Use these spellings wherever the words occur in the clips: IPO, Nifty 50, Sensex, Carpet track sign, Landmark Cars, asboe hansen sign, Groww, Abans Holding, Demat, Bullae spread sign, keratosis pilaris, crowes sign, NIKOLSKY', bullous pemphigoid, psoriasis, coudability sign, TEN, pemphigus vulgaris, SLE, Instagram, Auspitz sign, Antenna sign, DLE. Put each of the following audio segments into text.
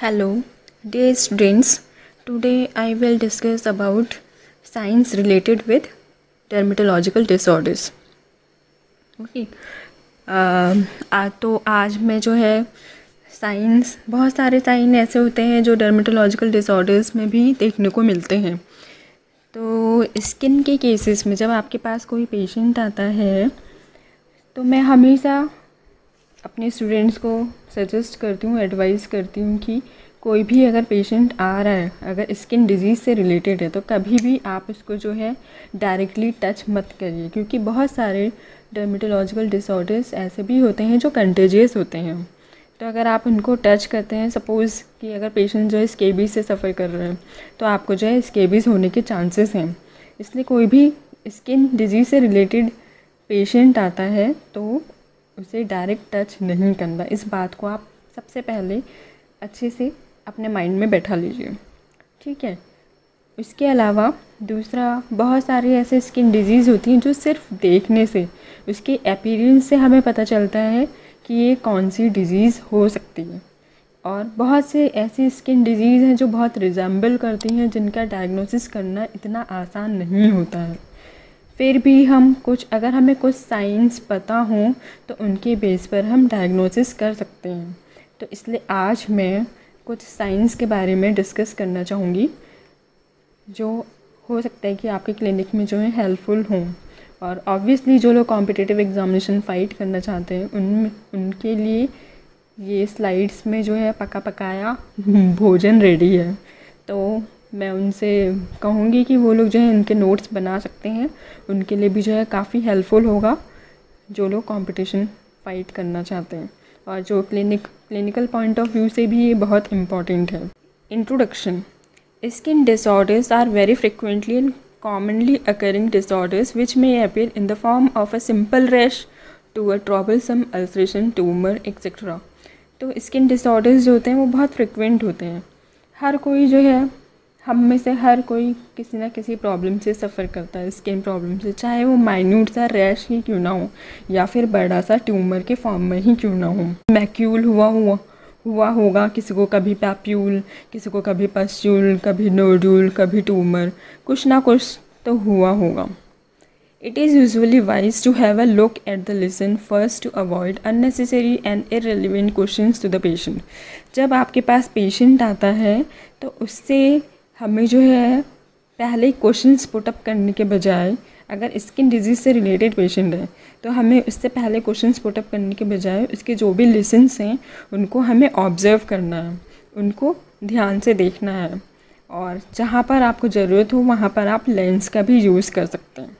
Hello dear students, today I will discuss about signs related with dermatological disorders. Okay, तो आज मैं जो है साइंस, बहुत सारे साइन ऐसे होते हैं जो डर्मेटोलॉजिकल डिसऑर्डर्स में भी देखने को मिलते हैं. तो स्किन के केसेस में जब आपके पास कोई पेशेंट आता है तो मैं हमेशा अपने स्टूडेंट्स को सजेस्ट करती हूँ, एडवाइस करती हूँ कि कोई भी अगर पेशेंट आ रहा है, अगर स्किन डिजीज़ से रिलेटेड है, तो कभी भी आप उसको जो है डायरेक्टली टच मत करिए, क्योंकि बहुत सारे डर्मेटोलॉजिकल डिसऑर्डर्स ऐसे भी होते हैं जो कंटेजियस होते हैं. तो अगर आप उनको टच करते हैं, सपोज़ कि अगर पेशेंट जो है स्केबीज़ से सफ़र कर रहे हैं, तो आपको जो है स्केबीज़ होने के चांसेस हैं. इसलिए कोई भी स्किन डिजीज़ से रिलेटेड पेशेंट आता है तो उसे डायरेक्ट टच नहीं करना. इस बात को आप सबसे पहले अच्छे से अपने माइंड में बैठा लीजिए, ठीक है. इसके अलावा दूसरा, बहुत सारे ऐसे स्किन डिजीज़ होती हैं जो सिर्फ देखने से, उसके अपीयरेंस से हमें पता चलता है कि ये कौन सी डिजीज़ हो सकती है. और बहुत से ऐसी स्किन डिजीज़ हैं जो बहुत रिजेंबल करती हैं, जिनका डायग्नोसिस करना इतना आसान नहीं होता है. फिर भी हम कुछ, अगर हमें कुछ साइंस पता हों तो उनके बेस पर हम डायग्नोसिस कर सकते हैं. तो इसलिए आज मैं कुछ साइंस के बारे में डिस्कस करना चाहूँगी जो हो सकता है कि आपके क्लिनिक में जो है हेल्पफुल हों. और ऑब्वियसली जो लोग कॉम्पिटिटिव एग्जामिनेशन फाइट करना चाहते हैं उनके लिए ये स्लाइड्स में जो है पका पकाया भोजन रेडी है. तो मैं उनसे कहूँगी कि वो लोग जो है उनके नोट्स बना सकते हैं, उनके लिए भी जो है काफ़ी हेल्पफुल होगा जो लोग कॉम्पिटिशन फाइट करना चाहते हैं. और जो क्लिनिकल पॉइंट ऑफ व्यू से भी ये बहुत इम्पॉर्टेंट है. Introduction. Skin disorders are very frequently and commonly occurring disorders which may appear in the form of a simple rash to a troublesome ulceration, tumor, etc. तो skin disorders जो होते हैं वो बहुत frequent होते हैं. हर कोई जो है, हम में से हर कोई किसी ना किसी प्रॉब्लम से सफ़र करता है, स्किन प्रॉब्लम से, चाहे वो माइन्यूट सा रैश ही क्यों ना हो या फिर बड़ा सा ट्यूमर के फॉर्म में ही क्यों ना हो. मैक्यूल हुआ होगा किसी को, कभी पैप्यूल, किसी को कभी पस्ट्यूल, कभी नोड्यूल, कभी ट्यूमर, कुछ ना कुछ तो हुआ होगा. It is usually wise to have a look at the lesion first to avoid unnecessary and irrelevant questions to the patient. जब आपके पास पेशेंट आता है तो उससे हमें जो है पहले क्वेश्चंस पुटअप करने के बजाय, अगर स्किन डिजीज़ से रिलेटेड पेशेंट है तो हमें उससे पहले क्वेश्चंस पुटअप करने के बजाय उसके जो भी लेसन्स हैं उनको हमें ऑब्जर्व करना है, उनको ध्यान से देखना है. और जहाँ पर आपको ज़रूरत हो वहाँ पर आप लेंस का भी यूज़ कर सकते हैं,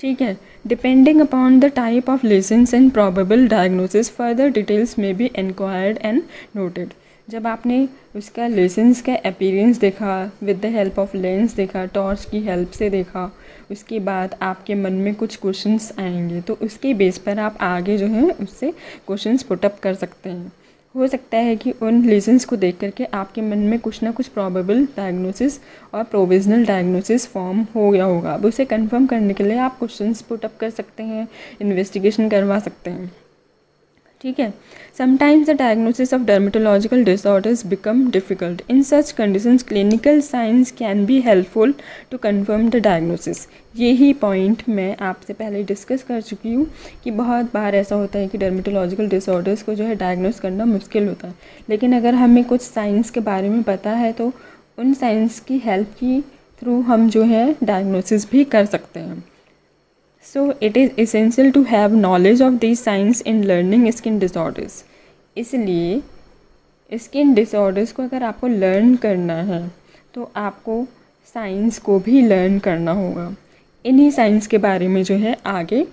ठीक है. Depending upon the type of lesions and probable diagnosis further details में बी इंक्वायर्ड एंड नोटेड. जब आपने उसका लेसन्स का अपीयरेंस देखा, with the help of lens देखा, टॉर्च की हेल्प से देखा, उसके बाद आपके मन में कुछ क्वेश्चंस आएंगे, तो उसके बेस पर आप आगे जो है उससे क्वेश्चंस पुटअप कर सकते हैं. हो सकता है कि उन लेसन्स को देख करके आपके मन में कुछ ना कुछ प्रॉबेबल डायग्नोसिस और प्रोविजनल डायग्नोसिस फॉर्म हो गया होगा. अब उसे कंफर्म करने के लिए आप क्वेश्चंस पुटअप कर सकते हैं, इन्वेस्टिगेशन करवा सकते हैं, ठीक है. Sometimes the diagnosis of dermatological disorders become difficult. In such conditions clinical science can be helpful to confirm the diagnosis. यही पॉइंट मैं आपसे पहले डिस्कस कर चुकी हूँ कि बहुत बार ऐसा होता है कि डर्मेटोलॉजिकल डिसऑर्डर्स को जो है डायग्नोस करना मुश्किल होता है, लेकिन अगर हमें कुछ साइंस के बारे में पता है तो उन साइंस की हेल्प की थ्रू हम जो है डायग्नोसिस भी कर सकते हैं. So it is essential to have knowledge of these signs in learning skin disorders. इसलिए skin disorders को अगर आपको learn करना है तो आपको signs को भी learn करना होगा. इन्हीं signs के बारे में जो है आगे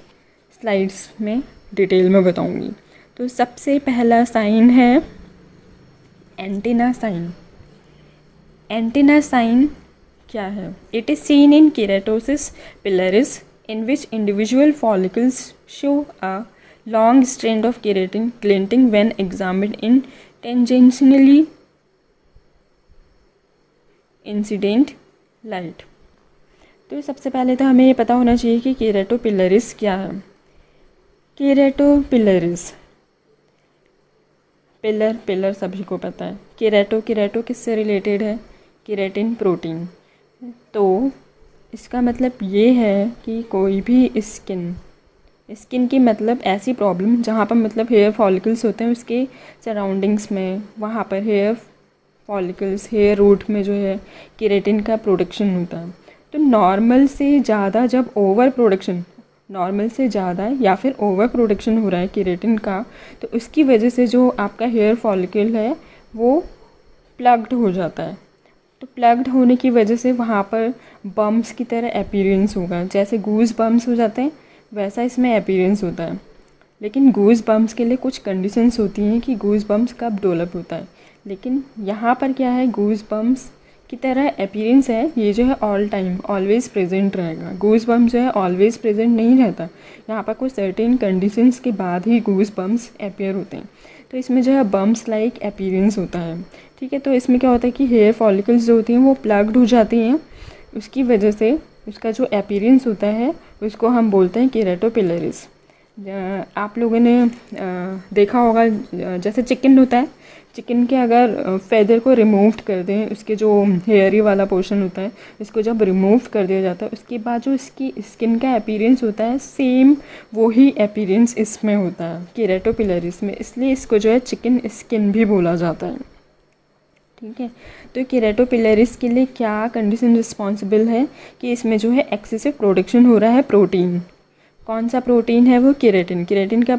slides में detail में बताऊँगी. तो सबसे पहला sign है antenna sign. Antenna sign क्या है? It is seen in keratosis pilaris in which individual follicles show a long strand of keratin glinting when examined in tangentially incident light. तो सबसे पहले तो हमें ये पता होना चाहिए कि केराटोपिलरिस क्या है. केराटोपिलरिस पिलर, पिलर सभी को पता है। केराटो, केराटो किससे रिलेटेड है? Keratin protein. तो इसका मतलब ये है कि कोई भी स्किन, स्किन की मतलब ऐसी प्रॉब्लम जहाँ पर मतलब हेयर फॉलिकल्स होते हैं उसके सराउंडिंग्स में, वहाँ पर हेयर फॉलिकल्स, हेयर रूट में जो है केराटिन का प्रोडक्शन होता है। तो नॉर्मल से ज़्यादा जब ओवर प्रोडक्शन, नॉर्मल से ज़्यादा या फिर ओवर प्रोडक्शन हो रहा है केराटिन का, तो उसकी वजह से जो आपका हेयर फॉलिकल है वो प्लग्ड हो जाता है। तो प्लग्ड होने की वजह से वहाँ पर बम्प्स की तरह अपीयरेंस होगा। जैसे गूज बम्प्स हो जाते हैं वैसा इसमें अपीयरेंस होता है। लेकिन गूज बम्प्स के लिए कुछ कंडीशंस होती हैं कि गूज बम्प्स कब डेवलप होता है, लेकिन यहाँ पर क्या है, गूज बम्प्स की तरह अपीयरेंस है, ये जो है ऑल टाइम ऑलवेज प्रेजेंट रहेगा। गूज बम्प्स जो है ऑलवेज प्रेजेंट नहीं रहता, यहाँ पर कुछ सर्टेन कंडीशंस के बाद ही गूज बम्प्स अपीयर होते हैं। तो इसमें जो है बम्प्स लाइक अपीयरेंस होता है, ठीक है। तो इसमें क्या होता है कि हेयर फॉलिकल्स जो होती हैं वो प्लग्ड हो जाती हैं, उसकी वजह से उसका जो अपीयरेंस होता है उसको हम बोलते हैं केराटोपिलरिस। आप लोगों ने देखा होगा जैसे चिकन होता है, चिकन के अगर फेदर को रिमूव कर दें, उसके जो हेयरी वाला पोर्शन होता है इसको जब रिमूव कर दिया जाता है उसके बाद जो इसकी स्किन का अपीयरेंस होता है सेम वही अपीयरेंस इसमें होता है केराटोपिलरिस में, इसलिए इसको जो है चिकन स्किन भी बोला जाता है, ठीक है। तो केराटोपिलरिस के लिए क्या कंडीशन रिस्पॉन्सिबल है कि इसमें जो है एक्सेसिव प्रोडक्शन हो रहा है प्रोटीन। कौन सा प्रोटीन है वो? केराटिन। केराटिन का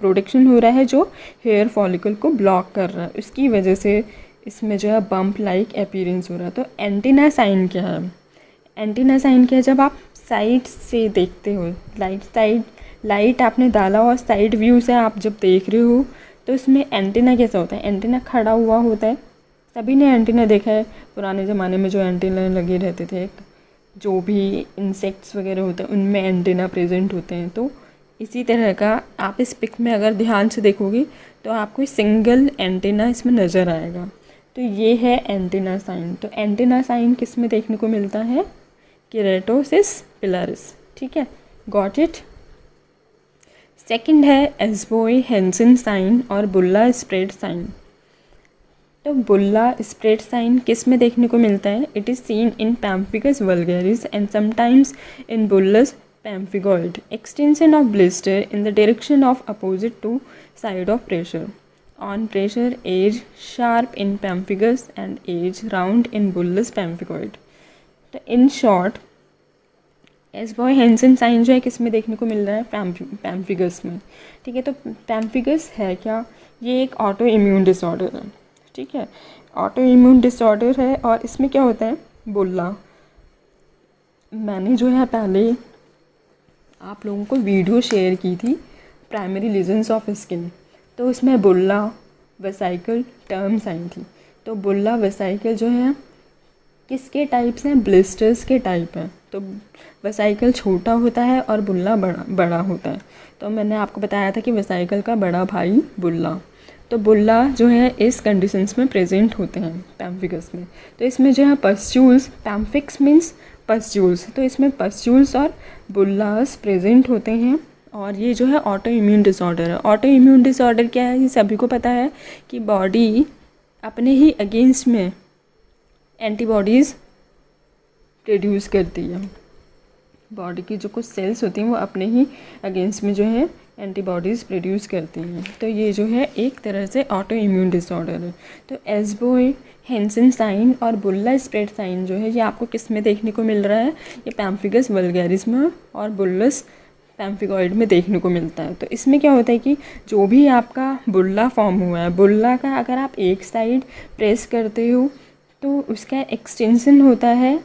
प्रोडक्शन हो रहा है जो हेयर फॉलिकल को ब्लॉक कर रहा है, उसकी वजह से इसमें जो है बम्प लाइक अपीयरेंस हो रहा है। तो एंटीना साइन क्या है? एंटीना साइन क्या है? जब आप साइड से देखते हो, लाइट आपने डाला और साइड व्यू से आप जब देख रहे हो, तो इसमें एंटीना कैसा होता है? एंटीना खड़ा हुआ होता है। सभी ने एंटीना देखा है, पुराने ज़माने में जो एंटीना लगे रहते थे, जो भी इंसेक्ट्स वगैरह होते हैं उनमें एंटीना प्रेजेंट होते हैं। तो इसी तरह का आप इस पिक में अगर ध्यान से देखोगे तो आपको सिंगल एंटीना इसमें नज़र आएगा। तो ये है एंटीना साइन। तो एंटीना साइन किस में देखने को मिलता है? केराटोसिस पिलरिस, ठीक है, गॉट इट। सेकंड है एस्बोए हैंसन साइन और बुल्ला स्प्रेड साइन। तो बुल्ला स्प्रेड साइन किस में देखने को मिलता है? It is seen in pemphigus vulgaris and sometimes in bullous pemphigoid, extension of blister in the direction of opposite to side of pressure, on pressure edge sharp in pemphigus and edge round in bullous pemphigoid. तो in short Asboe Hansen sign जो है किस में देखने को मिल रहा है? पैम्फिकस में, ठीक है। तो पैम्फिकस है क्या? ये एक ऑटो इम्यून डिसऑर्डर है, ठीक है, ऑटो इम्यून डिसऑर्डर है। और इसमें क्या होता है? बुल्ला, मैंने जो है पहले आप लोगों को वीडियो शेयर की थी प्राइमरी लीजन्स ऑफ स्किन, तो उसमें बुल्ला वेसाइकल टर्म साइन थी। तो बुल्ला वेसाइकल जो है किसके टाइप्स हैं? ब्लिस्टर्स के टाइप हैं। तो वेसाइकल छोटा होता है और बुल्ला बड़ा होता है। तो मैंने आपको बताया था कि वेसाइकल का बड़ा भाई बुल्ला। तो बुल्ला जो है इस कंडीशंस में प्रेजेंट होते हैं पैम्फिकस में। तो इसमें जो है पस्ट्यूल्स, पैम्फिक्स मीन्स पस्ट्यूल्स, तो इसमें पस्ट्यूल्स और बुल्लास प्रेजेंट होते हैं। और ये जो है ऑटो इम्यून डिसऑर्डर है। ऑटो इम्यून डिसऑर्डर क्या है? ये सभी को पता है कि बॉडी अपने ही अगेंस्ट में एंटीबॉडीज़ प्रोड्यूस करती है। बॉडी की जो कुछ सेल्स होती हैं वो अपने ही अगेंस्ट में जो है एंटीबॉडीज़ प्रोड्यूस करती हैं। तो ये जो है एक तरह से ऑटो इम्यून डिसऑर्डर है। तो एस्बोए हैंसन साइन और बुल्ला स्प्रेड साइन जो है ये आपको किस में देखने को मिल रहा है? ये पैम्फिकस वल्गैरिस में और बुल्लस पैम्फिगॉइड में देखने को मिलता है। तो इसमें क्या होता है कि जो भी आपका बुल्ला फॉर्म हुआ है, बुल्ला का अगर आप एक साइड प्रेस करते हो तो उसका एक्सटेंशन होता है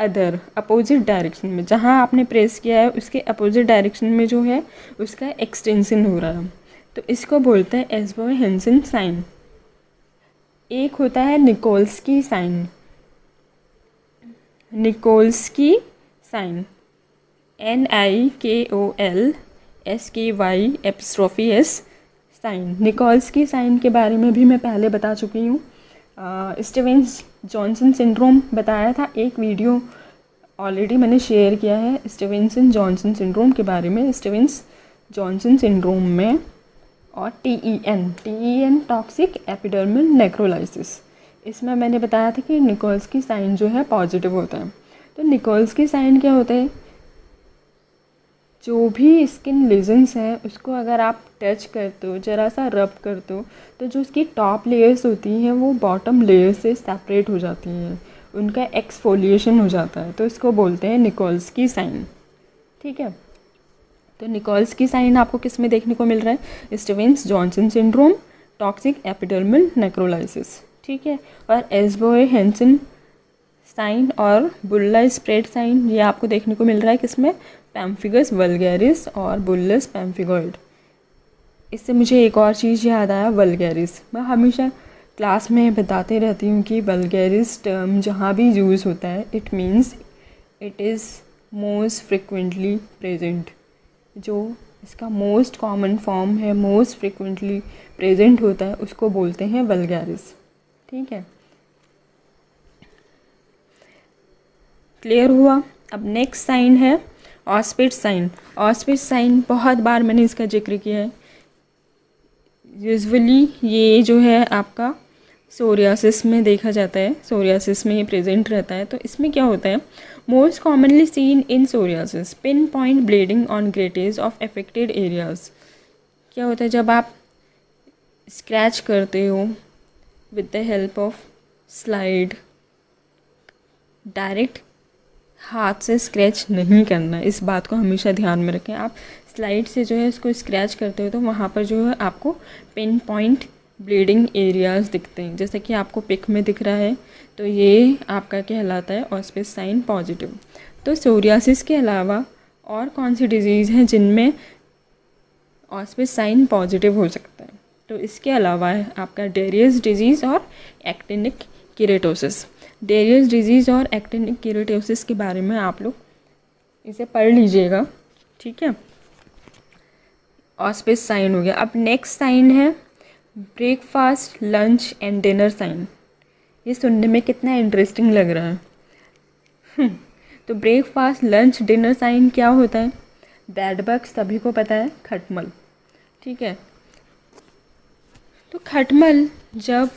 अदर अपोजिट डायरेक्शन में। जहाँ आपने प्रेस किया है उसके अपोजिट डायरेक्शन में जो है उसका एक्सटेंशन हो रहा है। तो इसको बोलते हैं एस्बोए हैंसन साइन। एक होता है Nikolsky sign, Nikolsky sign, NIKOLSKY' sign. Nikolsky sign के बारे में भी मैं पहले बता चुकी हूँ, स्टीवेंस जॉनसन सिंड्रोम बताया था, एक वीडियो ऑलरेडी मैंने शेयर किया है स्टीवेंसन जॉनसन सिंड्रोम के बारे में। स्टीवेंस जॉनसन सिंड्रोम में और TEN टॉक्सिक एपिडर्मल नेक्रोलाइसिस। इसमें मैंने बताया था कि निकोल्स्की साइन जो है पॉजिटिव होता है। तो निकोल्स्की साइन क्या होता है, जो भी स्किन लेजन्स हैं उसको अगर आप टच करते हो, ज़रा सा रब करते हो, तो जो उसकी टॉप लेयर्स होती हैं वो बॉटम लेयर से सेपरेट हो जाती हैं, उनका एक्सफोलिएशन हो जाता है, तो इसको बोलते हैं निकोल्स्की साइन। ठीक है, तो निकोल्स्की साइन आपको किस में देखने को मिल रहा है, Stevens Johnson syndrome, toxic epidermal necrolysis. ठीक है, और एस्बोए हैंसन साइन और बुल्ला स्प्रेड साइन ये आपको देखने को मिल रहा है किसमें, पैम्फिगस वल्गैरिस और बुल्लस पैम्फिगॉइड। इससे मुझे एक और चीज़ याद आया, वल्गैरिस। मैं हमेशा क्लास में बताते रहती हूँ कि वल्गैरिस टर्म जहाँ भी यूज़ होता है it means it is most frequently present, जो इसका मोस्ट कॉमन फॉर्म है, मोस्ट फ्रिक्वेंटली प्रेजेंट होता है, उसको बोलते हैं वल्गैरिस। ठीक है, क्लियर हुआ। अब नेक्स्ट साइन है ऑस्पिट्स साइन। ऑस्पिट्स साइन बहुत बार मैंने इसका जिक्र किया है। यूजुअली ये जो है आपका सोरियासिस में देखा जाता है, सोरियासिस में ये प्रेजेंट रहता है। तो इसमें क्या होता है, most commonly seen in psoriasis pin point bleeding on grattage of affected areas. क्या होता है, जब आप स्क्रैच करते हो with the help of slide, direct हाथ से स्क्रैच नहीं करना, इस बात को हमेशा ध्यान में रखें। आप स्लाइड से जो है उसको स्क्रैच करते हो तो वहाँ पर जो है आपको पिन पॉइंट ब्लीडिंग एरियाज दिखते हैं, जैसे कि आपको पिक में दिख रहा है, तो ये आपका कहलाता है ऑस्पिस साइन पॉजिटिव। तो सोरियासिस के अलावा और कौन सी डिजीज़ हैं जिनमें ऑस्पिस साइन पॉजिटिव हो सकता है, तो इसके अलावा है आपका डेरियस डिजीज़ और एक्टिनिक केरेटोसिस। डेरियस डिजीज़ और एक्टिनिक केरेटोसिस के बारे में आप लोग इसे पढ़ लीजिएगा। ठीक है, ऑस्पिस साइन हो गया। अब नेक्स्ट साइन है breakfast lunch and dinner sign. ये सुनने में कितना इंटरेस्टिंग लग रहा है। तो ब्रेकफास्ट लंच डिनर साइन क्या होता है, बैड बग सभी को पता है, खटमल। ठीक है, तो खटमल जब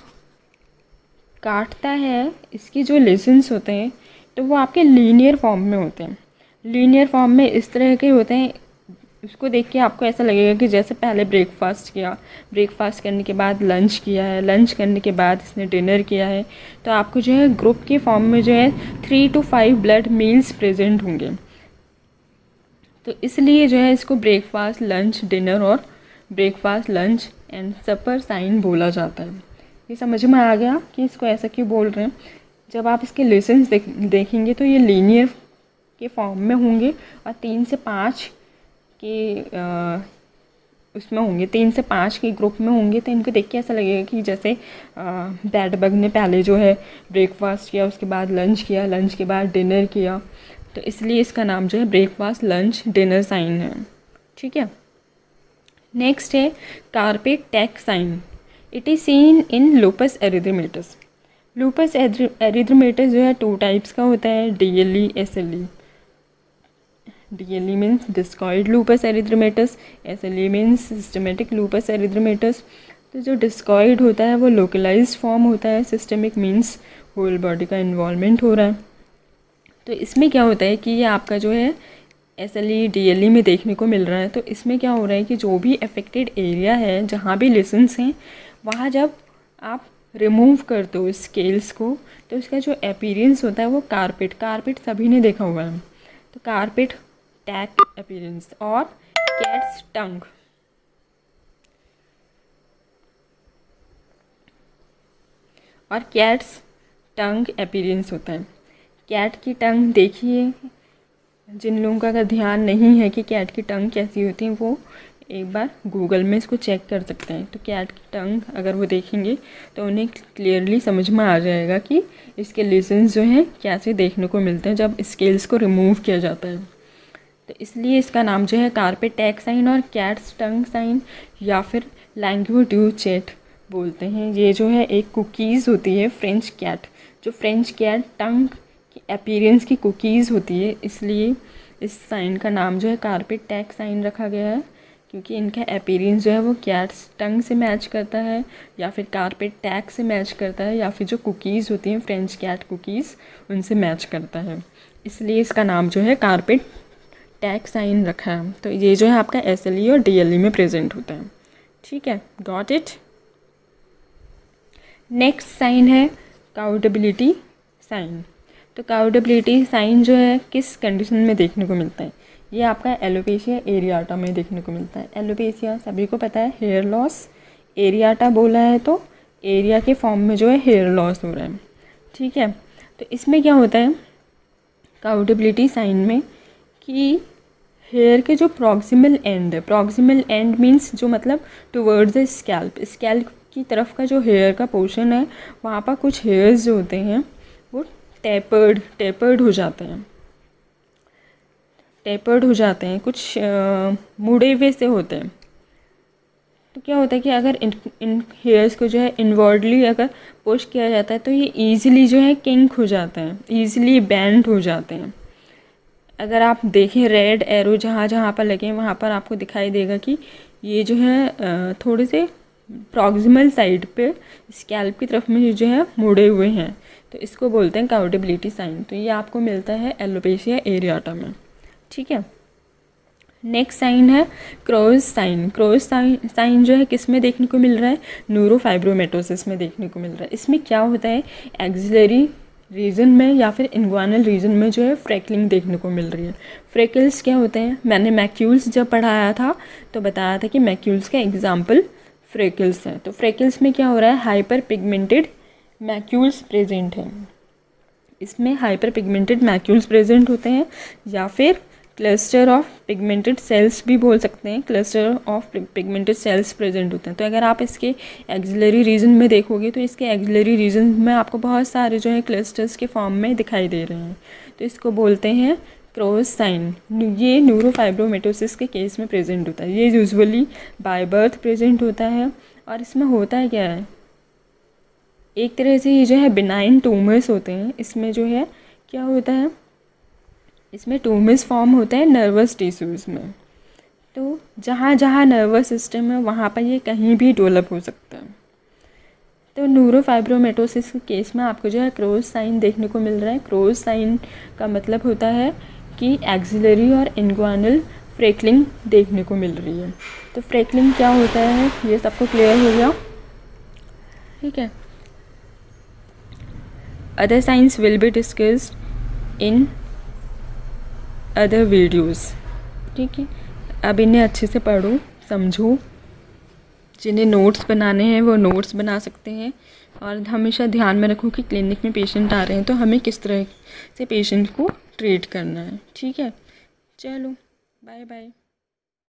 काटता है, इसकी जो लेजन्स होते हैं तो वो आपके लीनियर फॉर्म में होते हैं। लीनियर फॉर्म में इस तरह के होते हैं, उसको देख के आपको ऐसा लगेगा कि जैसे पहले ब्रेकफास्ट किया, ब्रेकफास्ट करने के बाद लंच किया है, लंच करने के बाद इसने डिनर किया है। तो आपको जो है ग्रुप के फॉर्म में जो है 3 to 5 ब्लड मील्स प्रेजेंट होंगे, तो इसलिए जो है इसको ब्रेकफास्ट लंच डिनर और breakfast lunch and supper sign बोला जाता है। ये समझ में आ गया कि इसको ऐसा क्यों बोल रहे हैं। जब आप इसके लेसन्स देखेंगे तो ये लीनियर के फॉर्म में होंगे और 3 से 5 के उसमें होंगे, 3 से 5 के ग्रुप में होंगे। तो इनको देख के ऐसा लगेगा कि जैसे बैड बग ने पहले जो है ब्रेकफास्ट किया, उसके बाद लंच किया, लंच के बाद डिनर किया, तो इसलिए इसका नाम जो है ब्रेकफास्ट लंच डिनर साइन है। ठीक है, नेक्स्ट है carpet track sign. It is seen in lupus erythematosus. Lupus erythematosus जो है 2 टाइप्स का होता है, DLE SLE। DLE means discoid lupus erythematosus, SLE means systematic lupus erythematosus. तो जो डिस्कॉइड होता है वो लोकलाइज्ड फॉर्म होता है, सिस्टमिक मीन्स होल बॉडी का इन्वॉल्वमेंट हो रहा है। तो इसमें क्या होता है कि ये आपका जो है SLE DLE में देखने को मिल रहा है। तो इसमें क्या हो रहा है कि जो भी अफेक्टेड एरिया है, जहाँ भी लेसन्स हैं, वहाँ जब आप रिमूव करते हो स्केल्स को तो उसका जो अपीयरेंस होता है वो कारपेट सभी ने देखा हुआ है। तो कारपेट टैक अपीयरेंस और कैट्स टंग। और कैट्स टंग अपीयरेंस होता है, कैट की टंग देखिए। जिन लोगों का अगर ध्यान नहीं है कि कैट की टंग कैसी होती है वो एक बार गूगल में इसको चेक कर सकते हैं। तो कैट की टंग अगर वो देखेंगे तो उन्हें क्लियरली समझ में आ जाएगा कि इसके लेसन्स जो हैं कैसे देखने को मिलते हैं जब स्केल्स को रिमूव किया जाता है। तो इसलिए इसका नाम जो है कार्पेट टैग साइन और कैट्स टंग साइन या फिर लैंग्वे ड्यू चैट बोलते हैं। ये जो है एक कुकीज़ होती है फ्रेंच कैट, जो फ्रेंच कैट टंग की अपीयरेंस की कुकीज़ होती है, इसलिए इस साइन का नाम जो है कार्पेट टैग साइन रखा गया है क्योंकि इनका अपीयरेंस जो है वो कैट्स टंग से मैच करता है या फिर कारपेट टैग से मैच करता है या फिर जो कुकीज़ होती हैं फ्रेंच कैट कुकीज़ उनसे मैच करता है, इसलिए इसका नाम जो है कारपेट टैग साइन रखा है। तो ये जो है आपका एसएलई और डीएलई में प्रेजेंट होता है। ठीक है, गॉट इट। नेक्स्ट साइन है काउडेबिलिटी साइन। तो काउडेबिलिटी साइन जो है किस कंडीशन में देखने को मिलता है? ये आपका एलोपेशिया एरियाटा में देखने को मिलता है। एलोपेशिया सभी को पता है हेयर लॉस, एरियाटा बोला है तो एरिया के फॉर्म में जो है हेयर लॉस हो रहा है। ठीक है, तो इसमें क्या होता है काउडेबिलिटी साइन में कि हेयर के जो प्रॉक्सिमल एंड है, प्रॉक्सिमल एंड मीन्स जो मतलब टुवर्ड्स द स्कैल्प, स्कैल्प की तरफ का जो हेयर का पोर्शन है वहाँ पर कुछ हेयर्स जो होते हैं वो टेपर्ड हो जाते हैं, कुछ मुड़े हुए से होते हैं। तो क्या होता है कि अगर इन हेयर्स को जो है इनवर्डली अगर पुश किया जाता है तो ये ईजिली जो है किंक हो जाते हैं, ईजिली बैंड हो जाते हैं। अगर आप देखें रेड एरो जहाँ जहाँ पर लगे वहाँ पर आपको दिखाई देगा कि ये जो है थोड़े से प्रॉक्सिमल साइड पे स्कैल्प की तरफ में ये जो है मुड़े हुए हैं, तो इसको बोलते हैं काउडेबिलिटी साइन। तो ये आपको मिलता है एलोपेशिया एरियाटा में। ठीक है, नेक्स्ट साइन है क्रोज साइन। क्रोज साइन जो है किस में देखने को मिल रहा है? न्यूरोफाइब्रोमेटोसिस में देखने को मिल रहा है। इसमें क्या होता है एक्सिलरी रीजन में या फिर इंग्वानल रीजन में जो है फ्रैकलिंग देखने को मिल रही है। फ्रैकल्स क्या होते हैं? मैंने मैक्यूल्स जब पढ़ाया था तो बताया था कि मैक्यूल्स का एग्जाम्पल फ्रैकल्स है। तो फ्रैकल्स में क्या हो रहा है? हाइपर पिगमेंटेड मैक्यूल्स प्रेजेंट हैं। इसमें हाइपर पिगमेंटेड मैक्यूल्स प्रेजेंट होते हैं या फिर क्लस्टर ऑफ पिगमेंटेड सेल्स भी बोल सकते हैं, cluster of pigmented cells present होते हैं। तो अगर आप इसके एक्सिलरी रीजन में देखोगे तो इसके एक्सिलरी रीजन में आपको बहुत सारे जो है क्लस्टर्स के फॉर्म में दिखाई दे रहे हैं, तो इसको बोलते हैं क्रोज साइन। ये न्यूरोफाइब्रोमेटोसिस के केस में प्रेजेंट होता है। ये यूजुअली बाय बर्थ प्रेजेंट होता है और इसमें होता है क्या है, एक तरह से ये जो है बिनाइन ट्यूमर्स होते हैं। इसमें जो है क्या होता है, इसमें ट्यूमर्स फॉर्म होते हैं नर्वस टिश्यूज़ में। तो जहाँ जहाँ नर्वस सिस्टम है वहाँ पर ये कहीं भी डेवलप हो सकता है। तो न्यूरोफाइब्रोमेटोसिस के केस में आपको जो है क्रोज साइन देखने को मिल रहा है। क्रोज साइन का मतलब होता है कि एक्सिलरी और इंग्वानल फ्रैकलिंग देखने को मिल रही है। तो फ्रैकलिंग क्या होता है ये सबको क्लियर हो गया। ठीक है, other signs will be discussed in other videos. ठीक है, अब इन्हें अच्छे से पढ़ो समझो, जिन्हें नोट्स बनाने हैं वो नोट्स बना सकते हैं और हमेशा ध्यान में रखो कि क्लिनिक में पेशेंट आ रहे हैं तो हमें किस तरह से पेशेंट को ट्रीट करना है। ठीक है, चलो बाय बाय।